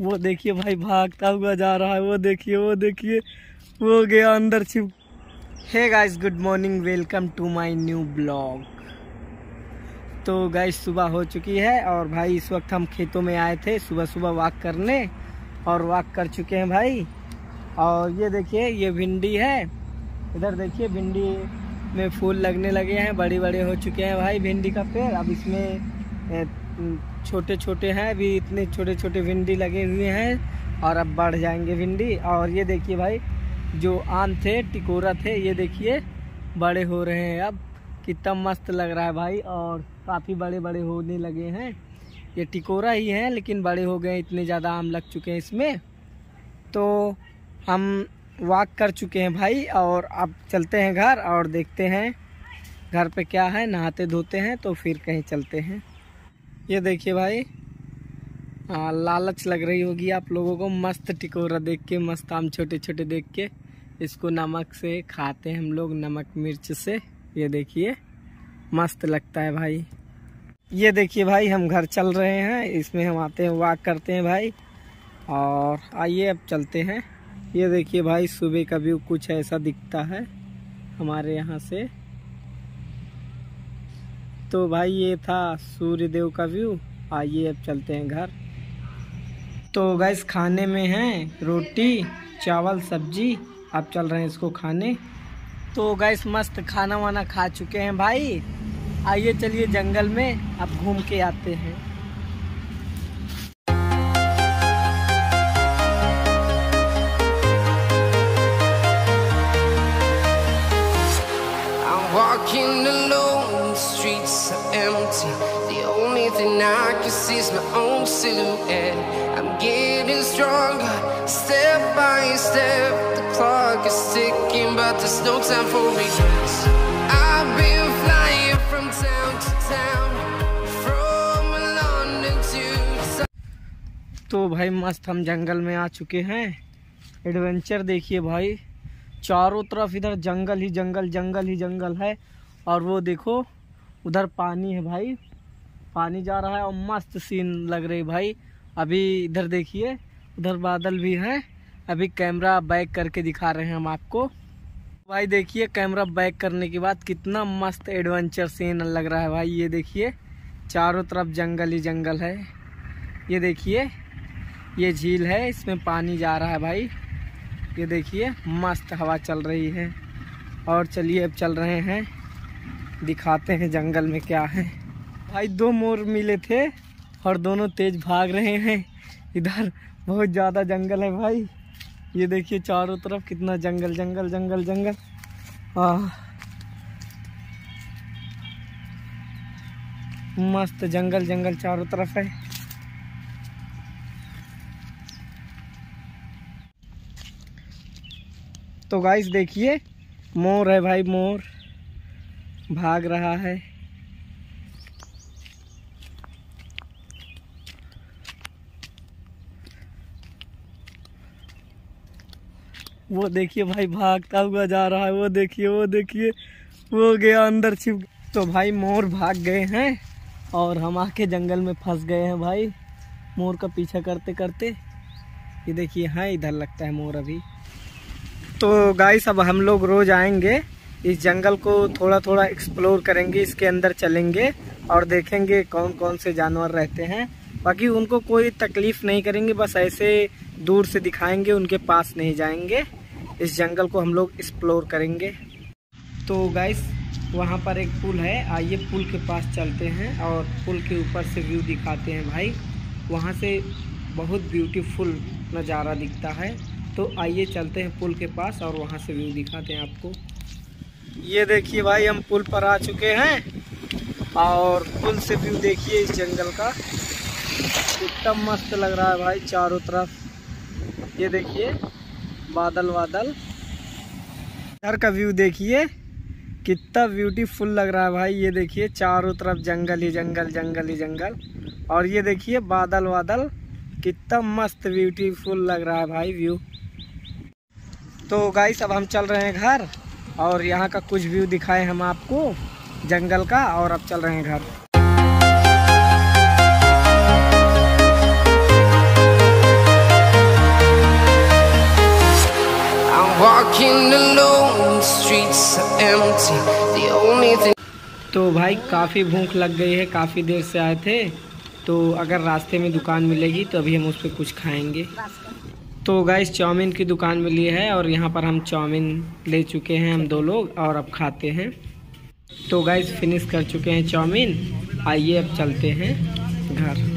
वो देखिए भाई भागता हुआ जा रहा है, वो देखिए वो गया अंदर छिप। Hey guys, good morning, welcome to my new blog. तो गाइस सुबह हो चुकी है और भाई इस वक्त हम खेतों में आए थे सुबह वॉक करने और वॉक कर चुके हैं भाई। और ये देखिए ये भिंडी है, इधर देखिए भिंडी में फूल लगने लगे हैं, बड़े बड़े हो चुके हैं भाई भिंडी का पेड़। अब इसमें छोटे छोटे हैं अभी, इतने छोटे छोटे भिंडी लगे हुए हैं और अब बढ़ जाएंगे भिंडी। और ये देखिए भाई जो आम थे, टिकोरा थे, ये देखिए बड़े हो रहे हैं अब, कितना मस्त लग रहा है भाई। और काफ़ी बड़े बड़े होने लगे हैं, ये टिकोरा ही हैं लेकिन बड़े हो गए, इतने ज़्यादा आम लग चुके हैं इसमें। तो हम वॉक कर चुके हैं भाई और अब चलते हैं घर और देखते हैं घर पे क्या है, नहाते धोते हैं तो फिर कहीं चलते हैं। ये देखिए भाई, लालच लग रही होगी आप लोगों को, मस्त टिकोरा देख के, मस्त आम छोटे छोटे देख के। इसको नमक से खाते हैं हम लोग, नमक मिर्च से। ये देखिए मस्त लगता है भाई। ये देखिए भाई हम घर चल रहे हैं, इसमें हम आते हैं वॉक करते हैं भाई। और आइए अब चलते हैं। ये देखिए भाई सुबह का व्यू कुछ ऐसा दिखता है हमारे यहाँ से। तो भाई ये था सूर्यदेव का व्यू। आइए अब चलते हैं घर। तो गाइस खाने में हैं रोटी चावल सब्जी, अब चल रहे हैं इसको खाने। तो गाइस मस्त खाना वाना खा चुके हैं भाई। आइए चलिए जंगल में अब घूम के आते हैं। Walking alone, the streets are empty. The only thing I can see is my own silhouette. I'm getting stronger, step by step. The clock is ticking, but there's no time for regrets. I've been flying from town to town, from London to. तो भाई मस्त हम जंगल में आ चुके हैं। Adventure देखिए भाई, चारों तरफ इधर जंगल ही जंगल है। और वो देखो उधर पानी है भाई, पानी जा रहा है और मस्त सीन लग रही भाई। अभी इधर देखिए, उधर बादल भी हैं। अभी कैमरा बैक करके दिखा रहे हैं हम आपको भाई। देखिए कैमरा बैक करने के बाद कितना मस्त एडवेंचर सीन लग रहा है भाई। ये देखिए चारों तरफ जंगल ही जंगल है। ये देखिए ये झील है, इसमें पानी जा रहा है भाई। ये देखिए मस्त हवा चल रही है। और चलिए अब चल रहे हैं, दिखाते हैं जंगल में क्या है भाई। दो मोर मिले थे और दोनों तेज भाग रहे हैं। इधर बहुत ज़्यादा जंगल है भाई। ये देखिए चारों तरफ कितना जंगल। मस्त जंगल चारों तरफ है। तो गाइस देखिए मोर है भाई, मोर भाग रहा है। वो देखिए भाई भागता हुआ जा रहा है, वो देखिए वो गया अंदर छिप। तो भाई मोर भाग गए हैं और हम आके जंगल में फंस गए हैं भाई, मोर का पीछा करते करते। ये देखिए हाँ इधर लगता है मोर अभी। तो गाइस अब हम लोग रोज़ आएंगे इस जंगल को, थोड़ा थोड़ा एक्सप्लोर करेंगे, इसके अंदर चलेंगे और देखेंगे कौन कौन से जानवर रहते हैं। बाकी उनको कोई तकलीफ़ नहीं करेंगे, बस ऐसे दूर से दिखाएंगे, उनके पास नहीं जाएंगे। इस जंगल को हम लोग एक्सप्लोर करेंगे। तो गाइस वहाँ पर एक पुल है, आइए पुल के पास चलते हैं और पुल के ऊपर से व्यू दिखाते हैं भाई। वहाँ से बहुत ब्यूटीफुल नज़ारा दिखता है। तो आइए चलते हैं पुल के पास और वहाँ से व्यू दिखाते हैं आपको। ये देखिए भाई हम पुल पर आ चुके हैं और पुल से व्यू देखिए इस जंगल का, कितना मस्त लग रहा है भाई चारों तरफ। ये देखिए बादल। इधर का व्यू देखिए कितना ब्यूटीफुल लग रहा है भाई। ये देखिए चारों तरफ जंगल ही जंगल। और ये देखिए बादल कितना मस्त ब्यूटीफुल लग रहा है भाई व्यू। तो गाइस अब हम चल रहे हैं घर और यहाँ का कुछ व्यू दिखाए हम आपको जंगल का, और अब चल रहे हैं घर। तो भाई काफ़ी भूख लग गई है, काफ़ी देर से आए थे। तो अगर रास्ते में दुकान मिलेगी तो अभी हम उस पर कुछ खाएंगे। तो गाइस चाउमीन की दुकान मिली है और यहाँ पर हम चाउमीन ले चुके हैं हम दो लोग और अब खाते हैं। तो गाइस फिनिश कर चुके हैं चाउमीन, आइए अब चलते हैं घर।